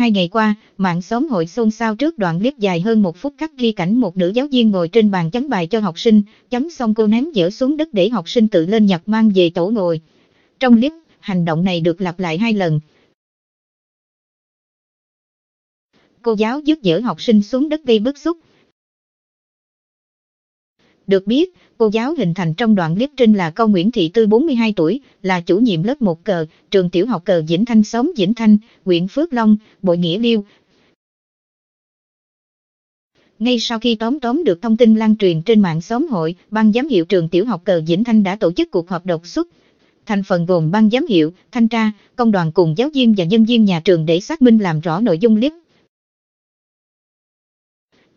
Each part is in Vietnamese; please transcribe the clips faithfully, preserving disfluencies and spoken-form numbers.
Hai ngày qua, mạng xóm hội xôn xao trước đoạn clip dài hơn một phút cắt ghi cảnh một nữ giáo viên ngồi trên bàn chấm bài cho học sinh, chấm xong cô ném dở xuống đất để học sinh tự lên nhặt mang về tổ ngồi. Trong clip, hành động này được lặp lại hai lần. Cô giáo vứt dở học sinh xuống đất gây bức xúc. Được biết, cô giáo hình thành trong đoạn clip trên là cô Nguyễn Thị Tư bốn mươi hai tuổi, là chủ nhiệm lớp một cờ, trường tiểu học cờ Vĩnh Thanh xóm Vĩnh Thanh, huyện Phước Long, Bội Nghĩa Liêu. Ngay sau khi tóm tóm được thông tin lan truyền trên mạng xóm hội, ban giám hiệu trường tiểu học cờ Vĩnh Thanh đã tổ chức cuộc họp đột xuất. Thành phần gồm ban giám hiệu, thanh tra, công đoàn cùng giáo viên và nhân viên nhà trường để xác minh làm rõ nội dung clip.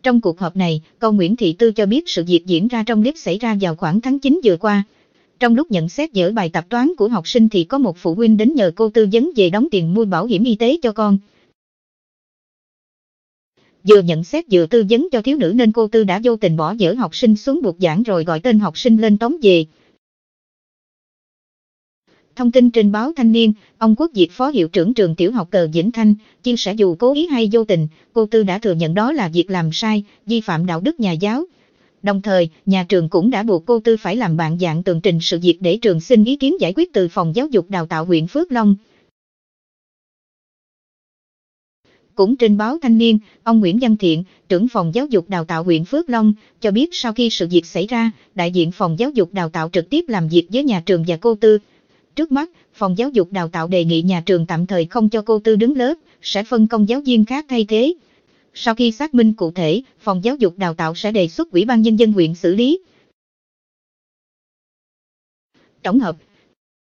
Trong cuộc họp này, cô Nguyễn Thị Tư cho biết sự việc diễn ra trong clip xảy ra vào khoảng tháng chín vừa qua. Trong lúc nhận xét dở bài tập toán của học sinh thì có một phụ huynh đến nhờ cô tư vấn về đóng tiền mua bảo hiểm y tế cho con. Vừa nhận xét vừa tư vấn cho thiếu nữ nên cô Tư đã vô tình bỏ dở học sinh xuống buộc giảng rồi gọi tên học sinh lên tóm về. Thông tin trên báo Thanh Niên, ông Quốc Diệp phó hiệu trưởng trường tiểu học cờ Vĩnh Thanh, chia sẻ dù cố ý hay vô tình, cô Tư đã thừa nhận đó là việc làm sai, vi phạm đạo đức nhà giáo. Đồng thời, nhà trường cũng đã buộc cô Tư phải làm bản dạng tường trình sự việc để trường xin ý kiến giải quyết từ phòng giáo dục đào tạo huyện Phước Long. Cũng trên báo Thanh Niên, ông Nguyễn Văn Thiện, trưởng phòng giáo dục đào tạo huyện Phước Long, cho biết sau khi sự việc xảy ra, đại diện phòng giáo dục đào tạo trực tiếp làm việc với nhà trường và cô Tư. Trước mắt, phòng giáo dục đào tạo đề nghị nhà trường tạm thời không cho cô Tư đứng lớp, sẽ phân công giáo viên khác thay thế. Sau khi xác minh cụ thể, phòng giáo dục đào tạo sẽ đề xuất Ủy ban Nhân dân huyện xử lý. Tổng hợp.